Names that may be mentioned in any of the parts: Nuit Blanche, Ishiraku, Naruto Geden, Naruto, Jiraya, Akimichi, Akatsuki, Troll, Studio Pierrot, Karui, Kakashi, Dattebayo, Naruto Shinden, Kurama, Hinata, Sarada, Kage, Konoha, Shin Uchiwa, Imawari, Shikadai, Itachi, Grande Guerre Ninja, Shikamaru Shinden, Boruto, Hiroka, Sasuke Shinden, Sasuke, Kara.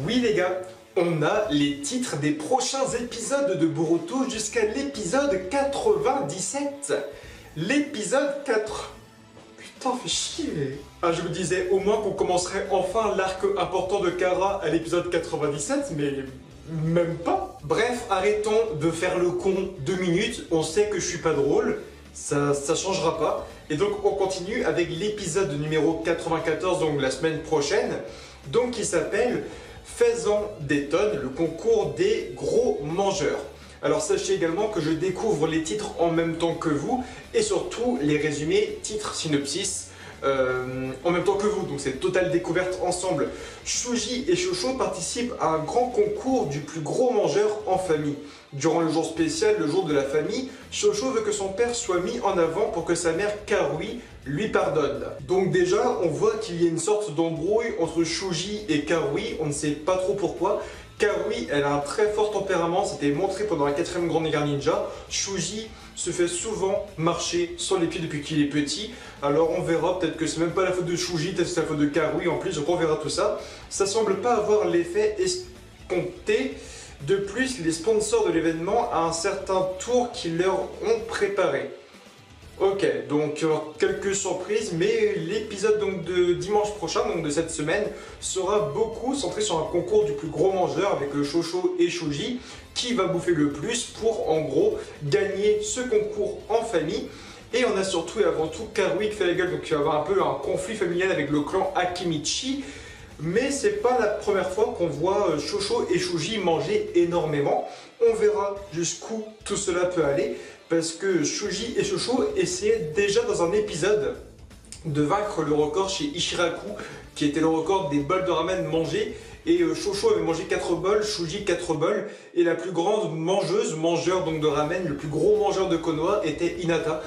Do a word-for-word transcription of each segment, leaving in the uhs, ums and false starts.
Oui les gars, on a les titres des prochains épisodes de Boruto jusqu'à l'épisode quatre-vingt-dix-sept. L'épisode quatre... Putain, fais chier. Ah, je vous disais au moins qu'on commencerait enfin l'arc important de Kara à l'épisode quatre-vingt-dix-sept, mais... même pas. Bref, arrêtons de faire le con deux minutes, on sait que je suis pas drôle, ça, ça changera pas. Et donc on continue avec l'épisode numéro quatre-vingt-quatorze, donc la semaine prochaine, donc qui s'appelle « Faisons des tonnes, le concours des gros mangeurs ». Alors sachez également que je découvre les titres en même temps que vous, et surtout les résumés, titres, synopsis, Euh, en même temps que vous, donc c'est totale découverte ensemble. Shuji et Chocho participent à un grand concours du plus gros mangeur en famille. Durant le jour spécial, le jour de la famille, Chocho veut que son père soit mis en avant pour que sa mère Karui lui pardonne. Donc déjà, on voit qu'il y a une sorte d'embrouille entre Shuji et Karui, on ne sait pas trop pourquoi. Karui, elle a un très fort tempérament, c'était montré pendant la quatrième Grande Guerre Ninja. Shuji se fait souvent marcher sur les pieds depuis qu'il est petit. Alors on verra, peut-être que c'est même pas la faute de Shuji, peut-être que c'est la faute de Karui en plus, donc on verra tout ça. Ça semble pas avoir l'effet escompté. De plus, les sponsors de l'événement ont un certain tour qu'ils leur ont préparé. Ok, donc quelques surprises, mais l'épisode donc de dimanche prochain, donc de cette semaine, sera beaucoup centré sur un concours du plus gros mangeur avec Chocho et Shuji, qui va bouffer le plus pour en gros gagner ce concours en famille. Et on a surtout et avant tout Karui qui fait la gueule, donc qui va avoir un peu un conflit familial avec le clan Akimichi. Mais c'est pas la première fois qu'on voit Chocho et Shuji manger énormément. On verra jusqu'où tout cela peut aller. Parce que Shuji et Chocho essayaient déjà dans un épisode de vaincre le record chez Ishiraku, qui était le record des bols de ramen mangés. Et Chocho avait mangé quatre bols, Shuji quatre bols. Et la plus grande mangeuse, mangeur donc de ramen, le plus gros mangeur de Konoha était Hinata.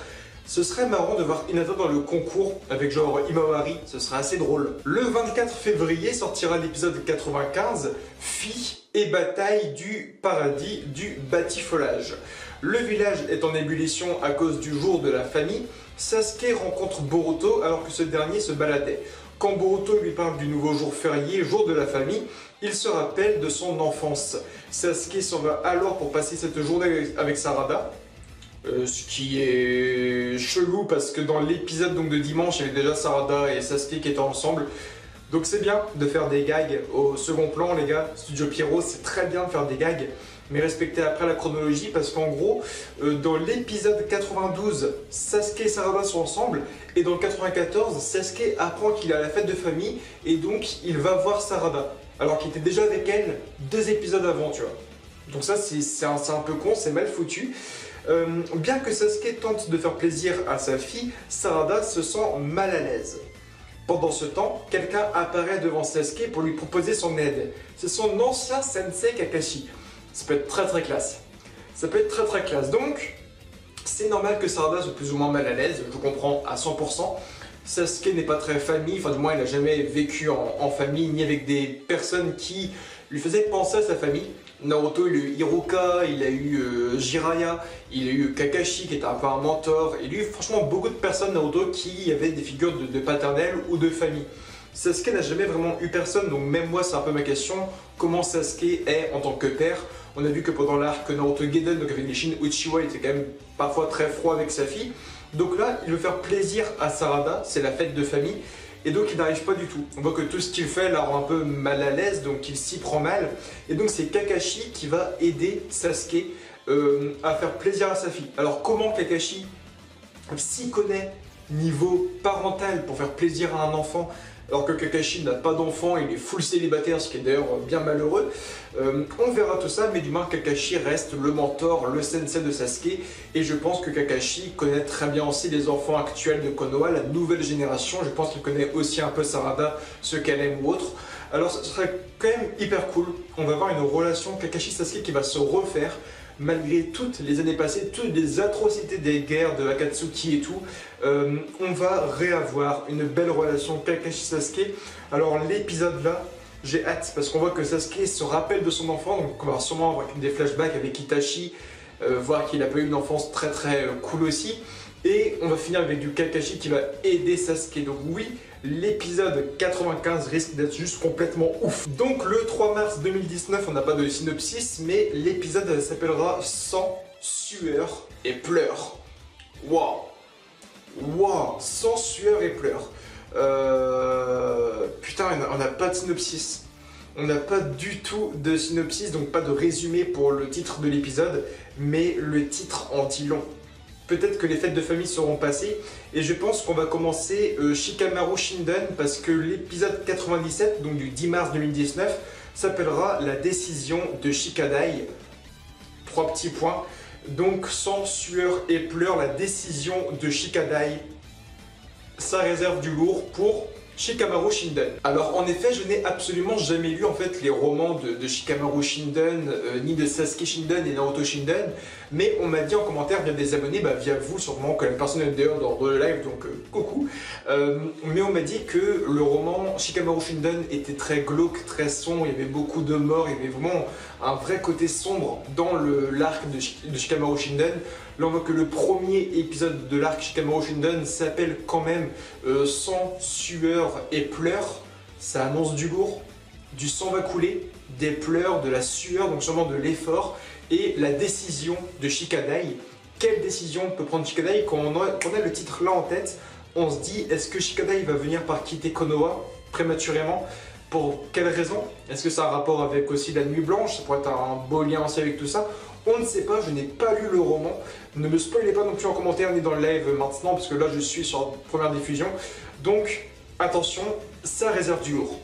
Ce serait marrant de voir Hinata dans le concours avec genre Imawari, ce serait assez drôle. Le vingt-quatre février sortira l'épisode quatre-vingt-quinze, Filles et bataille du paradis du batifolage. Le village est en ébullition à cause du jour de la famille. Sasuke rencontre Boruto alors que ce dernier se baladait. Quand Boruto lui parle du nouveau jour férié, jour de la famille, il se rappelle de son enfance. Sasuke s'en va alors pour passer cette journée avec Sarada. Euh, ce qui est chelou parce que dans l'épisode donc de dimanche, il y avait déjà Sarada et Sasuke qui étaient ensemble. Donc c'est bien de faire des gags au second plan les gars, Studio Pierrot c'est très bien de faire des gags. Mais respectez après la chronologie parce qu'en gros, euh, dans l'épisode quatre-vingt-douze, Sasuke et Sarada sont ensemble. Et dans le quatre-vingt-quatorze, Sasuke apprend qu'il est à la fête de famille et donc il va voir Sarada. Alors qu'il était déjà avec elle deux épisodes avant, tu vois. Donc ça c'est un, un peu con, c'est mal foutu. Euh, bien que Sasuke tente de faire plaisir à sa fille, Sarada se sent mal à l'aise. Pendant ce temps, quelqu'un apparaît devant Sasuke pour lui proposer son aide. C'est son ancien sensei Kakashi. Ça peut être très très classe. Ça peut être très très classe. Donc, c'est normal que Sarada soit plus ou moins mal à l'aise, je comprends à cent pour cent. Sasuke n'est pas très famille, enfin du moins il n'a jamais vécu en, en famille, ni avec des personnes qui lui faisaient penser à sa famille. Naruto, il a eu Hiroka, il a eu euh, Jiraya, il a eu Kakashi qui était un peu un mentor. Il a eu franchement beaucoup de personnes Naruto qui avaient des figures de, de paternelle ou de famille. Sasuke n'a jamais vraiment eu personne, donc même moi c'est un peu ma question, comment Sasuke est en tant que père. On a vu que pendant l'arc Naruto Geden, donc avec les Shin Uchiwa, il était quand même parfois très froid avec sa fille. Donc là, il veut faire plaisir à Sarada, c'est la fête de famille, et donc il n'arrive pas du tout. On voit que tout ce qu'il fait la rend un peu mal à l'aise, donc il s'y prend mal. Et donc c'est Kakashi qui va aider Sasuke euh, à faire plaisir à sa fille. Alors comment Kakashi s'y connaît niveau parental pour faire plaisir à un enfant ? Alors que Kakashi n'a pas d'enfant, il est full célibataire, ce qui est d'ailleurs bien malheureux. Euh, on verra tout ça, mais du moins Kakashi reste le mentor, le sensei de Sasuke. Et je pense que Kakashi connaît très bien aussi les enfants actuels de Konoha, la nouvelle génération. Je pense qu'il connaît aussi un peu Sarada, ce qu'elle aime ou autre. Alors ce serait quand même hyper cool. On va avoir une relation Kakashi-Sasuke qui va se refaire. Malgré toutes les années passées, toutes les atrocités des guerres de Akatsuki et tout, euh, on va réavoir une belle relation Kakashi-Sasuke. Alors l'épisode là, j'ai hâte parce qu'on voit que Sasuke se rappelle de son enfant, donc on va sûrement avoir des flashbacks avec Itachi, euh, voir qu'il a pas eu une enfance très très cool aussi. Et on va finir avec du Kakashi qui va aider Sasuke. Donc oui, l'épisode quatre-vingt-quinze risque d'être juste complètement ouf. Donc le trois mars deux mille dix-neuf, on n'a pas de synopsis, mais l'épisode s'appellera Sang, sueur et pleurs. Waouh, waouh, Sang, sueur et pleurs. Euh... Putain, on n'a pas de synopsis. On n'a pas du tout de synopsis, donc pas de résumé pour le titre de l'épisode, mais le titre en dit long. Peut-être que les fêtes de famille seront passées, et je pense qu'on va commencer euh, Shikamaru Shinden, parce que l'épisode quatre-vingt-dix-sept, donc du dix mars deux mille dix-neuf, s'appellera La décision de Shikadai. Trois petits points. Donc Sang, sueur et pleurs, la décision de Shikadai. Ça réserve du lourd pour Shikamaru Shinden. Alors en effet, je n'ai absolument jamais lu en fait les romans de, de Shikamaru Shinden, euh, ni de Sasuke Shinden et Naruto Shinden, mais on m'a dit en commentaire via des abonnés, bah via vous sûrement, quand même personne n'est dehors dans le live, donc euh, coucou, euh, mais on m'a dit que le roman Shikamaru Shinden était très glauque, très sombre, il y avait beaucoup de morts, il y avait vraiment un vrai côté sombre dans l'arc de, de Shikamaru Shinden. Là on voit que le premier épisode de l'arc Shikamaru Shinden s'appelle quand même euh, Sang, sueur et pleurs. Ça annonce du lourd, du sang va couler, des pleurs, de la sueur, donc sûrement de l'effort, et la décision de Shikadai. Quelle décision peut prendre Shikadai? Quand on a, quand on a le titre là en tête, on se dit, est-ce que Shikadai va venir par quitter Konoha prématurément? Pour quelle raison? Est-ce que ça a un rapport avec aussi la Nuit Blanche? Ça pourrait être un beau lien aussi avec tout ça. On ne sait pas, je n'ai pas lu le roman. Ne me spoilez pas non plus en commentaire ni dans le live maintenant, parce que là je suis sur la première diffusion. Donc attention, ça réserve du lourd.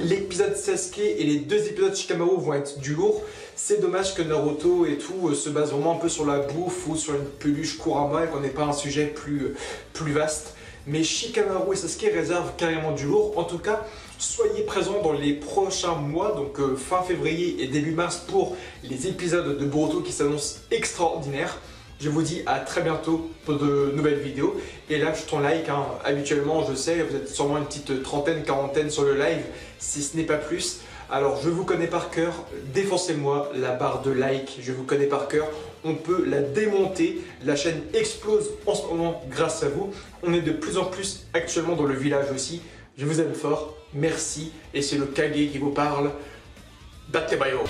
L'épisode Sasuke et les deux épisodes Shikamaru vont être du lourd. C'est dommage que Naruto et tout euh, se base vraiment un peu sur la bouffe ou sur une peluche Kurama et qu'on n'ait pas un sujet plus, euh, plus vaste. Mais Shikamaru et Sasuke réservent carrément du lourd. En tout cas, soyez présents dans les prochains mois, donc euh, fin février et début mars, pour les épisodes de Boruto qui s'annoncent extraordinaires. Je vous dis à très bientôt pour de nouvelles vidéos. Et là, je t'en like, hein. Habituellement, je sais, vous êtes sûrement une petite trentaine, quarantaine sur le live, si ce n'est pas plus. Alors, je vous connais par cœur, défoncez-moi la barre de like, je vous connais par cœur. On peut la démonter, la chaîne explose en ce moment grâce à vous. On est de plus en plus actuellement dans le village aussi. Je vous aime fort, merci, et c'est le Kage qui vous parle. Dattebayo.